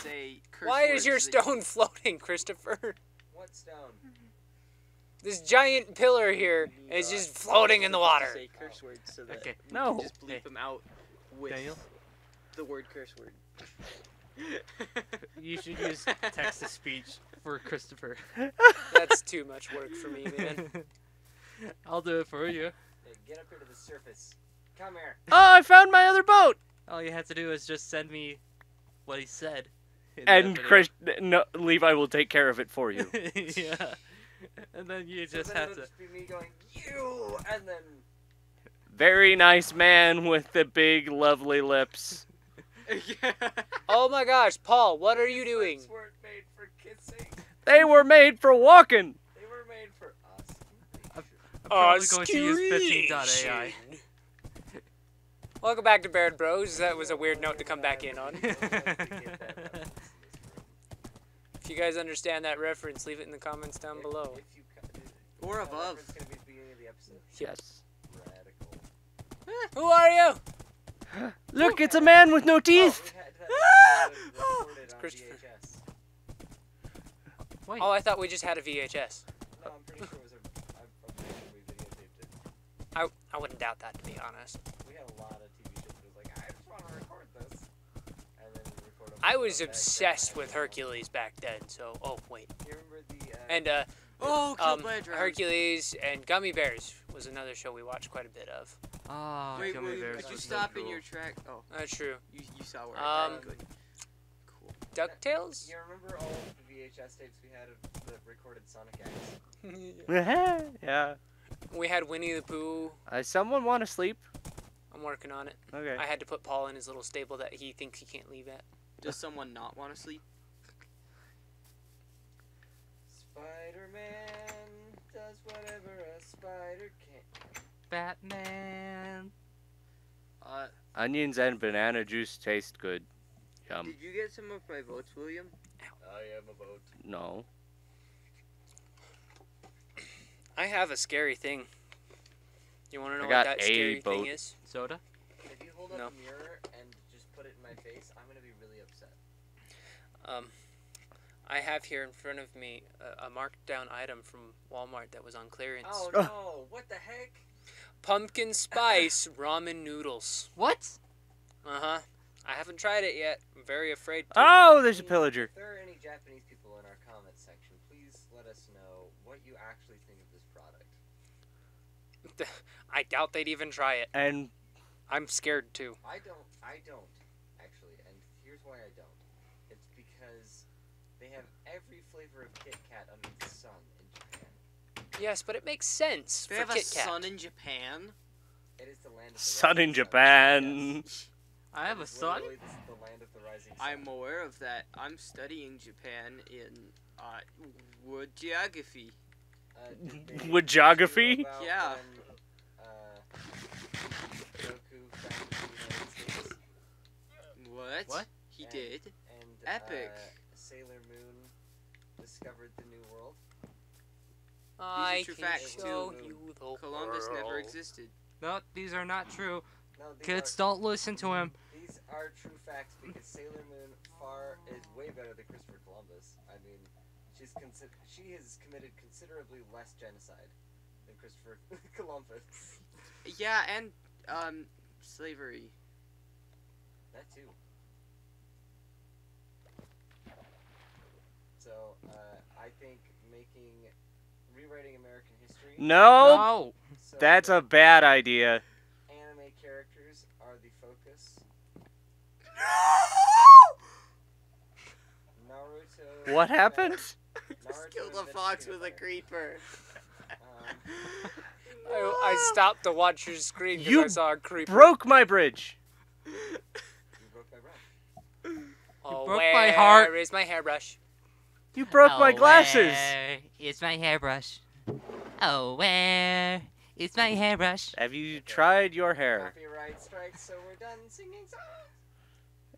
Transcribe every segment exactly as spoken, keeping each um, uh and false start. say curse Why words is your stone you... floating, Christopher? What stone? This giant pillar here no, is just floating in the water. Say curse words so that okay. we no. can just bleep okay. them out with Daniel? the word curse word. You should use text-to-speech for Christopher. That's too much work for me, man. I'll do it for you. Hey, get up here to the surface. Come here. Oh, I found my other boat! All you have to do is just send me what he said. And Chris, no, Levi will take care of it for you. Yeah. And then you just so then have to just be me going, you! And then... Very nice man with the big, lovely lips. Yeah. Oh my gosh, Paul, what are you doing? They weren't made for kissing. They were made for walking. They were made for us. I'm, I'm probably going to use fifteen dot A I. Welcome back to Baird Bros. That was a weird note to come back in on. If you guys understand that reference, leave it in the comments down below. If you cut it, or above. It's going to be at the beginning of the episode. Yes. Radical. Who are you? Look, it's a man with no teeth! Oh, it's Christopher. Wait. Oh, I thought we just had a V H S. No, I'm pretty sure it was a... I, I wouldn't doubt that, to be honest. We had a lot of T V shows that was like, I just want to record this. And then we record them. I was obsessed with Hercules back then, so... Oh, wait. You remember the... Uh, and, uh... Oh, um, Hercules and Gummy Bears was another show we watched quite a bit of. Oh, wait, Gummy wait, Bears. Could you stop really cool. in your track? Oh, that's true. You, you saw where um, I was going. Cool. DuckTales? You remember all of the V H S tapes we had of the recorded Sonic X? Yeah. We had Winnie the Pooh. Uh, someone want to sleep? I'm working on it. Okay. I had to put Paul in his little stable that he thinks he can't leave at. Does someone not want to sleep? Spider-Man does whatever a spider can. Batman. Uh, Onions and banana juice taste good. Yum. Did you get some of my votes, William? I have a vote. No. I have a scary thing. You want to know what that scary thing is? Soda? If you hold up a mirror and just put it in my face, I'm going to be really upset. Um... I have here in front of me a, a marked down item from Walmart that was on clearance. Oh no, what the heck? Pumpkin spice ramen noodles. What? Uh-huh. I haven't tried it yet. I'm very afraid to. Oh, there's a pillager. If there are any Japanese people in our comment section, please let us know what you actually think of this product. I doubt they'd even try it. And I'm scared too. I don't, I don't, actually. And here's why I don't. It's because... They have every flavor of Kit-Kat under the sun in Japan. Yes, but it makes sense they for Kit-Kat. They have a sun in Japan? It is the land of the sun rising in Japan. Sun. Yes. I have a sun? This is the land of the rising sun. I'm aware of that. I'm studying Japan in uh, wood geography. Uh, wood geography? Yeah. When, uh, Goku found the United States. What? What? He and, did? And, Epic. Uh, Sailor Moon discovered the New World. I can show you the world. Columbus never existed. No, these are not true. No, Kids, are, don't listen to him. These are true facts because Sailor Moon far is way better than Christopher Columbus. I mean, she's consider she has committed considerably less genocide than Christopher Columbus. Yeah, and um, slavery. That too. So, uh, I think making, rewriting American history... No! no. So That's a bad idea. Anime characters are the focus. No! Naruto... What happened? Naruto killed a fox with a creeper. um, I, I stopped to watch your screen because I saw a creeper. You broke my bridge! You broke my brush. Oh, you broke where my heart. is my hairbrush? You broke oh, my glasses! Where is my hairbrush? Oh, where is my hairbrush? Have you okay. tried your hair? Copyright strike, so we're done singing songs.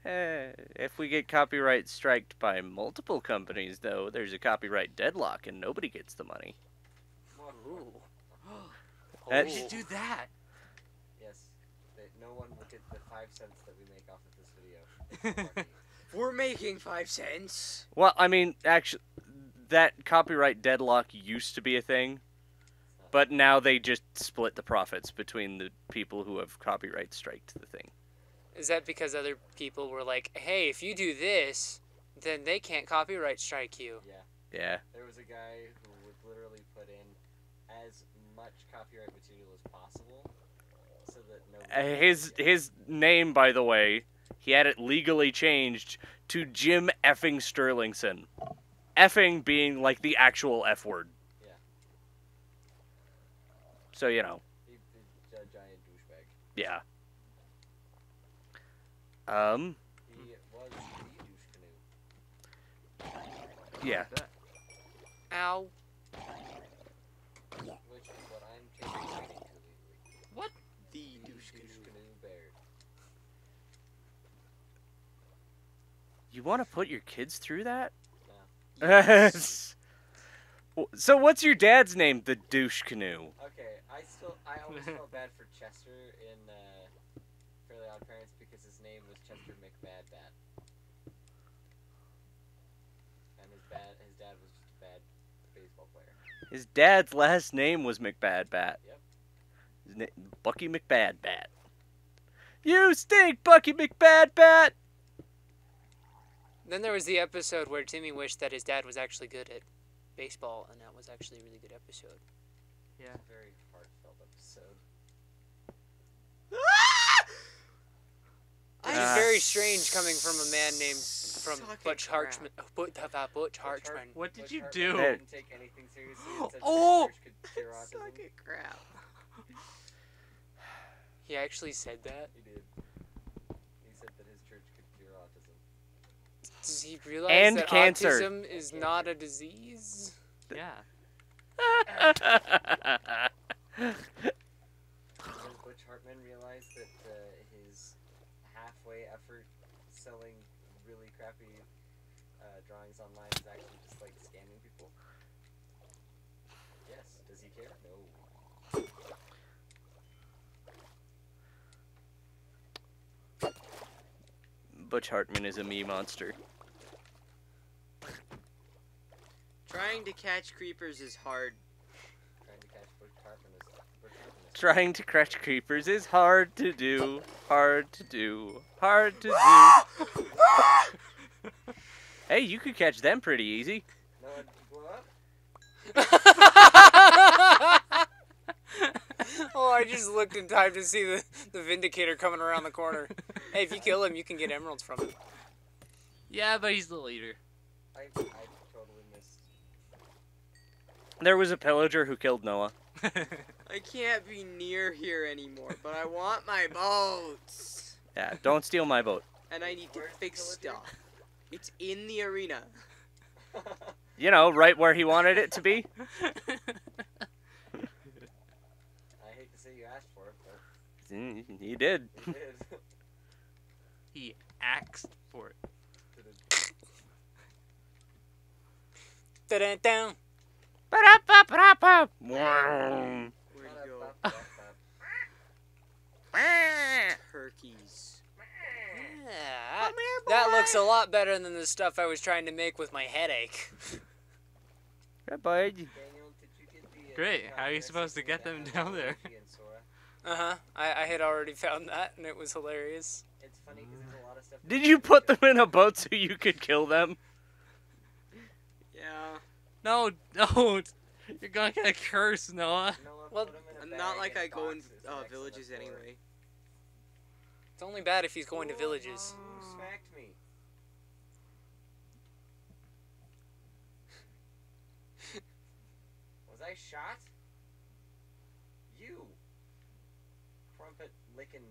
Eh, if we get copyright striked by multiple companies, though, there's a copyright deadlock and nobody gets the money. Ooh. Oh. We should do that. Yes, that no one will get the five cents that we make off of this video. We're making five cents. Well, I mean, actually, that copyright deadlock used to be a thing, but now they just split the profits between the people who have copyright striked the thing. Is that because other people were like, hey, if you do this, then they can't copyright strike you? Yeah. Yeah. There was a guy who would literally put in as much copyright material as possible so that nobody... Uh, his, his name, by the way, he had it legally changed to Jim effing Sterlingson. Effing being, like, the actual F word. Yeah. So, you know. He, he's a giant douchebag. Yeah. Um. He was the douche canoe. Yeah. Ow. Which is what I'm taking to the What? The douche canoe Baird. You want to put your kids through that? No. Yes. So what's your dad's name? The douche canoe. Okay, I still I always felt bad for Chester in uh, Fairly Odd Parents because his name was Chester McBadbat, and his bad his dad was just a bad baseball player. His dad's last name was McBadbat. Yep. His name, Bucky McBadbat. You stink, Bucky McBadbat. Then there was the episode where Timmy wished that his dad was actually good at baseball, and that was actually a really good episode. Yeah, very heartfelt episode. This uh, is very strange coming from a man named from Butch Hartman. Butch Hartman. What did you do? I didn't take anything seriously. Oh! Suck it, crap. He actually said that? He did. He said that his church could cure autism. Does he realize and that cancer. autism is not a disease? Yeah. Does Butch Hartman realize that uh, his halfway effort selling really crappy uh, drawings online is actually just like scamming people? Yes. Does he care? No. Butch Hartman is a me monster. Trying to catch creepers is hard. Trying to catch Butch Hartman is Trying to catch creepers is hard to do, hard to do, hard to do. Hey, you could catch them pretty easy. No, what? Oh, I just looked in time to see the, the Vindicator coming around the corner. Hey, if you kill him, you can get emeralds from him. Yeah, but he's the leader. I, I totally missed. There was a pillager who killed Noah. I can't be near here anymore, but I want my boats. Yeah, don't steal my boat. And I need to fix stuff. It's in the arena. You know, right where he wanted it to be. I hate to say you asked for it, but... He did. He did. He axed for it. Da-da-da. Ba-da-ba-ba-ba-ba. Wow. Hercules. Yeah, that looks a lot better than the stuff I was trying to make with my headache. Good, bud. Great. How are you supposed to get them down there? Uh huh. I, I had already found that, and it was hilarious. It's funny because there's a lot of stuff. Did you put them in a boat so you could kill them? Yeah. No, don't. You're gonna get a curse, Noah. Well, not like I go in uh, villages anyway. It's only bad if he's going to villages. Who smacked me? Was I shot? You. Crumpet licking.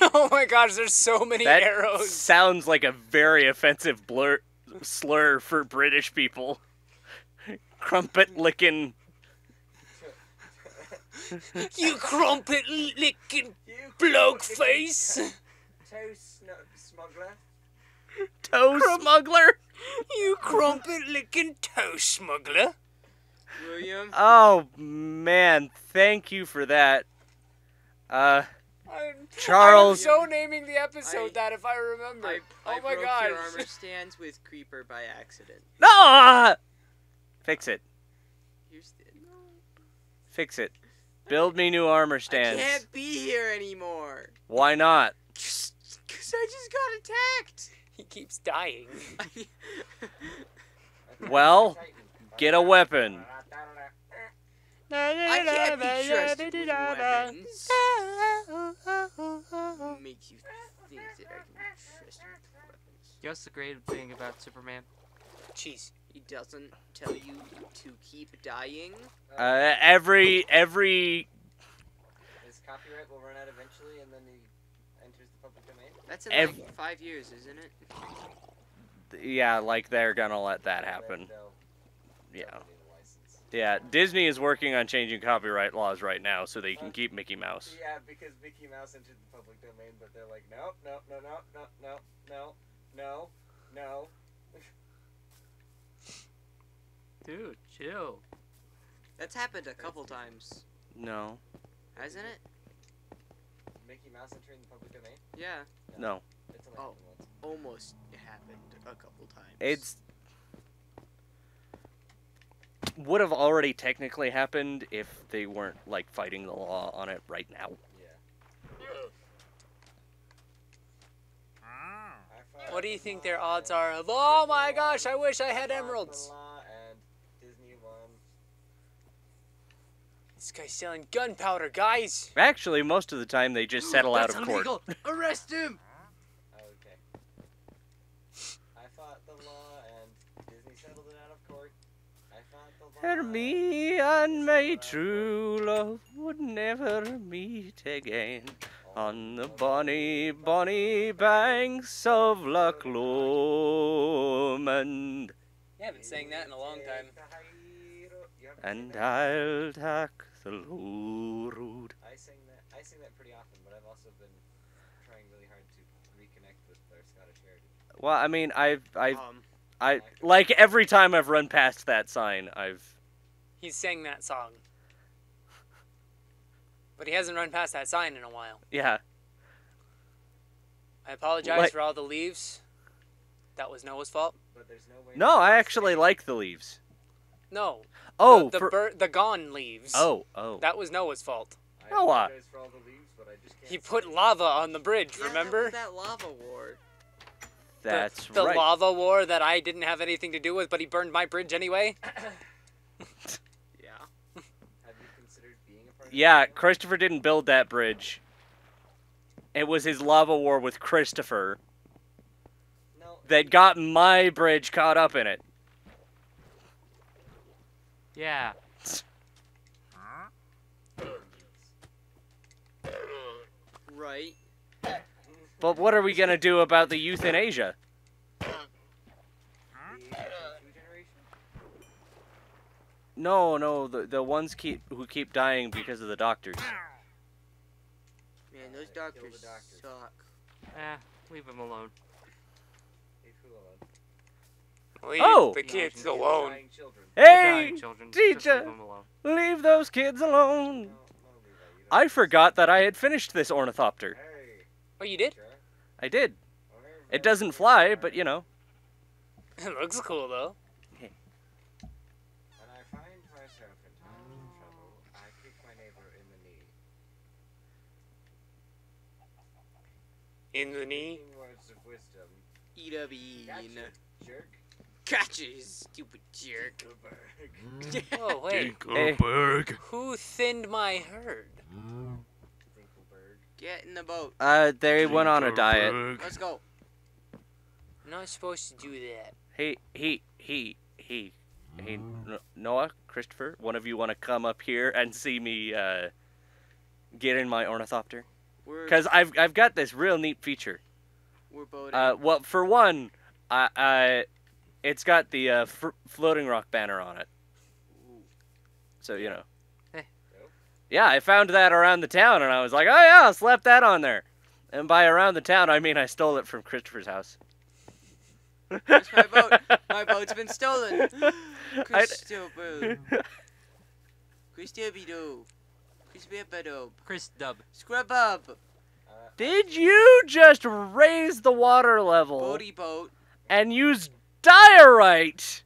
No. Oh my gosh, there's so many that arrows. Sounds like a very offensive blur slur for British people. Crumpet licking. You crumpet licking bloke face. Toe smuggler. Toe smuggler? You crumpet licking toe smuggler. William. Oh man, thank you for that. Uh I'm, Charles. I'm so naming the episode I, that if I remember. I, I, oh my god. I broke your armor stands with Creeper by accident. No! Fix it. You're no. Fix it. Build me new armor stands. I can't be here anymore. Why not? Because I just got attacked. He keeps dying. Well, get a weapon. I can't be trusted with weapons. What makes you think that I can be trusted with weapons? You know what's the great thing about Superman? Jeez. He doesn't tell you to keep dying? Uh, every, every... His copyright will run out eventually and then he enters the public domain? That's in every... like five years, isn't it? Yeah, like they're gonna let that happen. Yeah. Yeah, Disney is working on changing copyright laws right now so they can keep Mickey Mouse. Yeah, because Mickey Mouse entered the public domain, but they're like, no, no, no, no, no, no, no, no, no. Dude, chill. That's happened a couple times. No. Hasn't it? Mickey Mouse entering the public domain? Yeah. No. It's oh, almost happened a couple times. It's... would have already technically happened if they weren't, like, fighting the law on it right now. Yeah. What do you think their odds are of, oh my gosh, I wish I had emeralds? This guy's selling gunpowder, guys! Actually, most of the time they just settle out of court. That's illegal! Arrest him! And me and my true love would never meet again on the bonny, bonny banks of Loch Lomond. Yeah, I haven't sang that in a long time. And I'll take the low road. I sing that, I sing that pretty often, but I've also been trying really hard to reconnect with our Scottish heritage. Well, I mean, I've... I've um. I like every time I've run past that sign, I've. He's sang that song. But he hasn't run past that sign in a while. Yeah. I apologize like... for all the leaves. That was Noah's fault. But there's no way. No, I actually like the leaves. No. Oh. The the, for... bur the gone leaves. Oh, oh. That was Noah's fault. I Noah. For all the leaves, but I just can't he put it. Lava on the bridge. Yeah, remember that, that lava war. That's the, the right. The lava war that I didn't have anything to do with, but he burned my bridge anyway. Yeah. Have you considered being a part of yeah, that Christopher anymore? Didn't build that bridge. It was his lava war with Christopher no. that got my bridge caught up in it. Yeah. Right. But what are we going to do about the youth in Asia? No, no, the, the ones keep who keep dying because of the doctors. Man, those doctors suck. Eh, leave them alone. Leave oh. the kids alone. Hey, teacher, leave those kids alone. I forgot that I had finished this ornithopter. Oh, you did? I did. It doesn't fly, but you know. It looks cool though. Hey. When I find myself in times of trouble, I kick my neighbor in the knee. In the knee? Words of wisdom. Eat a bean. Jerk. Gotcha, you stupid jerk. Oh wait. Hey. Who thinned my herd? Mm. Get in the boat. Uh, they went on a diet. Let's go. I'm not supposed to do that. Hey, he, he, he, hey, Noah, Christopher, one of you want to come up here and see me uh, get in my ornithopter? Because I've I've got this real neat feature. We're boating. Uh, well, for one, I, I it's got the uh, f floating rock banner on it. So you know. Yeah, I found that around the town, and I was like, oh yeah, I'll slap that on there. And by around the town, I mean I stole it from Christopher's house. That's my boat. My boat's been stolen. Christopher. Christopher. Christopher. Christopher. Scrub up. Did you just raise the water level? Boaty boat. And use diorite!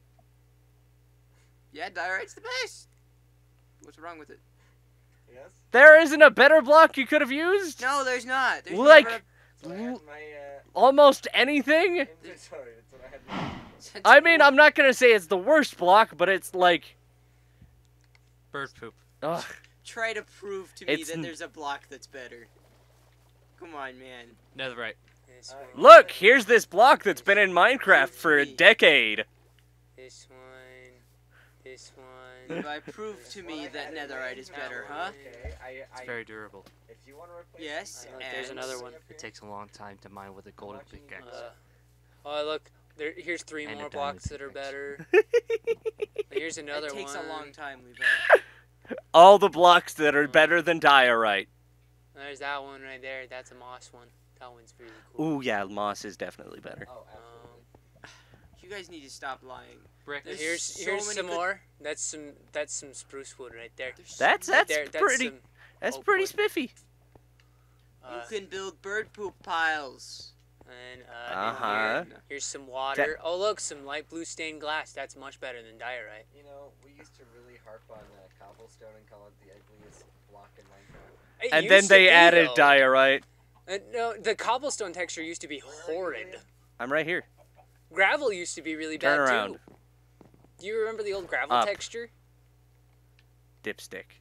Yeah, diorite's the best! What's wrong with it? Yes? There isn't a better block you could have used? No, there's not. There's like, never... so I had my, uh... almost anything? Sorry, that's what I had. I mean, I'm not gonna say it's the worst block, but it's like... Bird poop. Ugh. Try to prove to me it's... that there's a block that's better. Come on, man. That's right. Uh, Look, here's this block that's been in Minecraft for a decade. This one, this one. If I prove to me that netherite is better, huh? Okay. I, I, it's very durable. If you want to replace yes, and there's another one. It takes a long time to mine with a golden pickaxe. Uh, oh, look. There, here's three and more blocks that are better. Here's another one. It takes one. a long time, Levi. All the blocks that are better than diorite. There's that one right there. That's a moss one. That one's really cool. Ooh, yeah, moss is definitely better. Oh, um, you guys need to stop lying. Brick. Here's so here's some good... more. That's some that's some spruce wood right there. There's that's that's there. pretty. That's, that's pretty wood. spiffy. Uh, you can build bird poop piles. And uh, uh-huh. and here, here's some water. That... Oh, look, some light blue stained glass. That's much better than diorite. You know, we used to really harp on uh, cobblestone and call it the ugliest block in Minecraft. It and then they be, added though. diorite. Uh, no, the cobblestone texture used to be horrid. I'm right here. Gravel used to be really Turn bad around. too. Do you remember the old gravel Up. texture? Dipstick.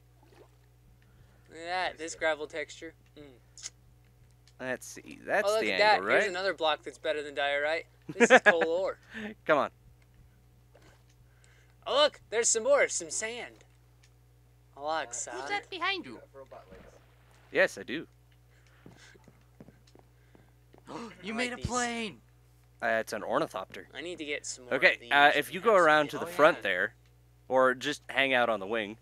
Look at that, this gravel texture. Mm. Let's see. That's oh, look the at angle, that. right? Here's another block that's better than diorite. This is coal ore. Come on. Oh look, there's some more, some sand. I like sand. Who's that behind you? Yes, I do. You made a plane. Uh, it's an ornithopter. I need to get some more. Okay, uh, if you go around to the front there, or just hang out on the wing.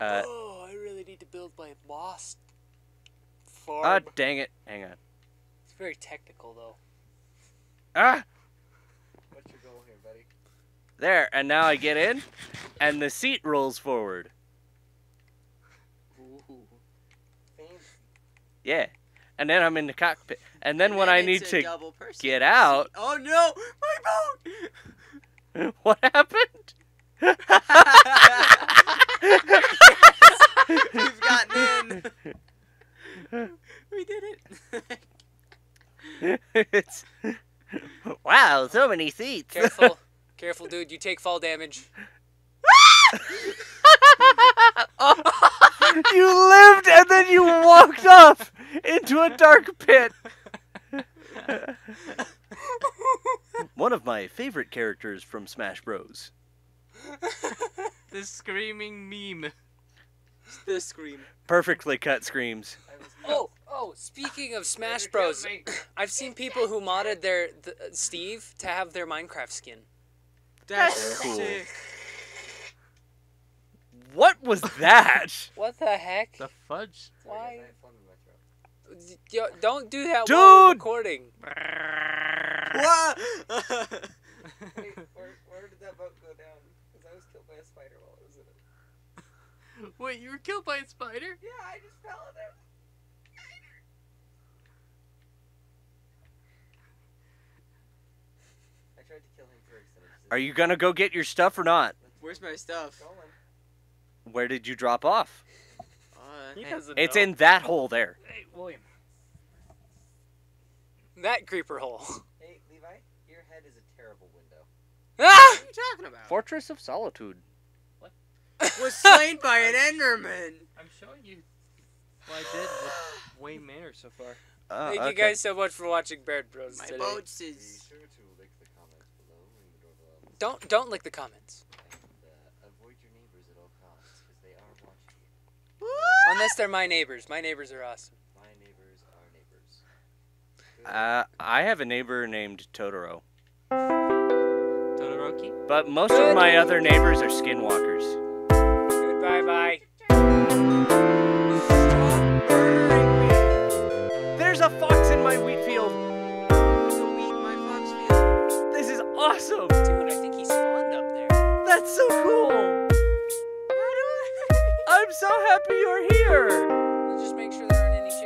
Uh, oh, I really need to build my moss farm. Ah, dang it! Hang on. It's very technical, though. Ah. What's your goal here, buddy? There, and now I get in, and the seat rolls forward. Ooh. Yeah. And then I'm in the cockpit. And then and when then I need to get out... Oh no! My boat! What happened? We've gotten in! We did it! It's... Wow, so many seats! Careful. Careful, dude. You take fall damage. Oh. You lived and then you walked off into a dark pit. One of my favorite characters from Smash Bros. The screaming meme. The scream. Perfectly cut screams. Oh, oh! Speaking of Smash Bros, I've seen people who modded their the, uh, Steve to have their Minecraft skin. That's cool. Sick. What was that? What the heck? The fudge. Why? Yo, don't do that Dude! while we're recording. What? Wait, where, where did that boat go down? Because I was killed by a spider while I was in it. Wait, you were killed by a spider? Yeah, I just fell in there. I tried to kill him first. Are you gonna go get your stuff or not? Where's my stuff? Where did you drop off? Uh, he doesn't it's know. in that hole there. Hey, William. That creeper hole. Hey, Levi, your head is a terrible window. Ah! What are you talking about? Fortress of Solitude. What? Was slain by an Enderman. I'm showing you what I did with Wayne Manor so far. Uh, Thank okay. you guys so much for watching Baird Bros. My today. boats is... Be sure to lick the comments below. Ring the don't, don't lick the comments. Unless they're my neighbors. My neighbors are awesome. My neighbors are neighbors. Good. Uh, I have a neighbor named Totoro. Todoroki? But most Good. of my other neighbors are skinwalkers. Goodbye, bye. There's a fox in my wheat field. There's a wheat in my fox field. This is awesome. Dude, I think he spawned up there. That's so cool. I'm so happy you're here! Just make sure there aren't any